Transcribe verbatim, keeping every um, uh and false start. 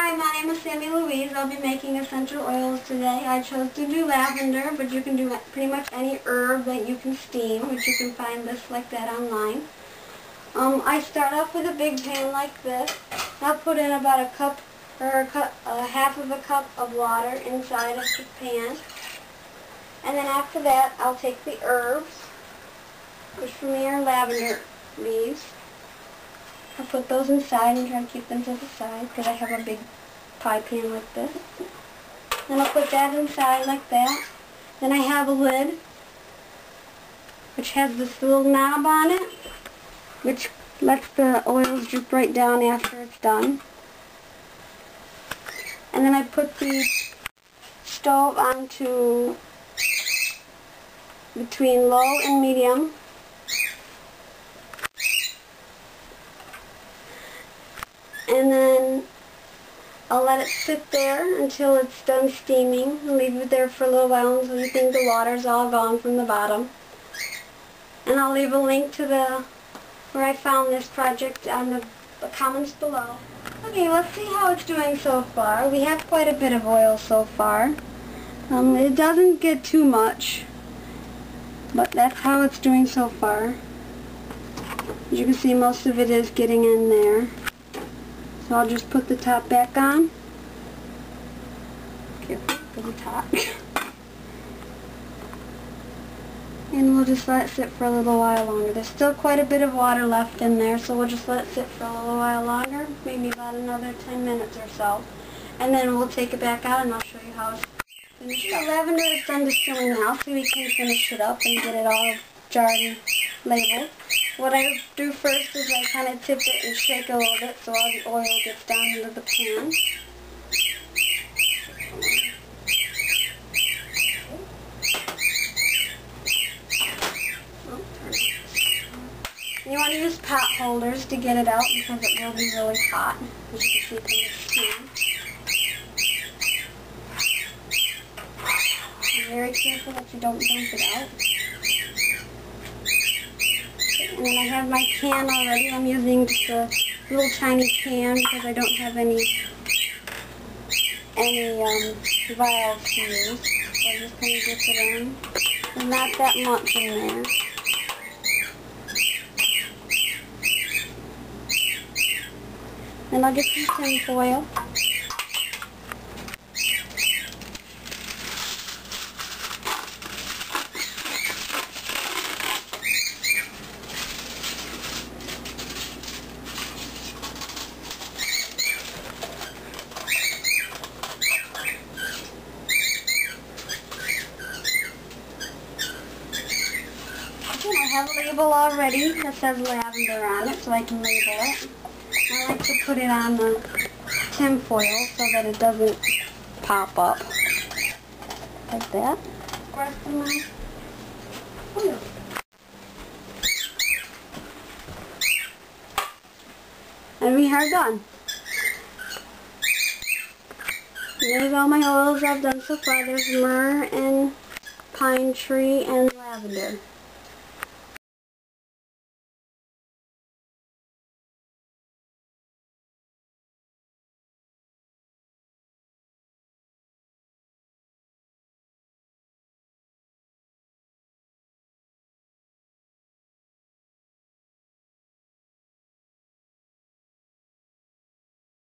Hi, my name is Sammy Louise. I'll be making essential oils today. I chose to do lavender, but you can do pretty much any herb that you can steam, which you can find lists like that online. Um, I start off with a big pan like this. I'll put in about a cup or a cup, uh, half of a cup of water inside of the pan. And then after that, I'll take the herbs, which for me are lavender leaves. I'll put those inside and try to keep them to the side because I have a big pie pan like this. Then I'll put that inside like that. Then I have a lid which has this little knob on it which lets the oils drip right down after it's done. And then I put the stove onto between low and medium. And then I'll let it sit there until it's done steaming. I'll leave it there for a little while until you think the water's all gone from the bottom. And I'll leave a link to the where I found this project on the, the comments below. Okay, let's see how it's doing so far. We have quite a bit of oil so far. Um, it doesn't get too much, but that's how it's doing so far. As you can see, most of it is getting in there. So I'll just put the top back on. Careful for the top. And we'll just let it sit for a little while longer. There's still quite a bit of water left in there, so we'll just let it sit for a little while longer, maybe about another ten minutes or so. And then we'll take it back out and I'll show you how it's finished. The lavender is done distilling now, so we can finish it up and get it all jarred and labeled. What I do first is I kind of tip it and shake it a little bit so all the oil gets down into the pan. You want to use pot holders to get it out because it will be really hot, as you can see from the pan. Be very careful that you don't dump it out. And then I have my can already. I'm using just a little tiny can because I don't have any any um, vials to use. So I just kind of dip it in. There's not that much in there. Then I'll get some tin foil. I have a label already that says lavender on it, so I can label it. I like to put it on the tin foil so that it doesn't pop up like that. Rest of my oil. And we are done. There's all my oils I've done so far. There's myrrh and pine tree and lavender.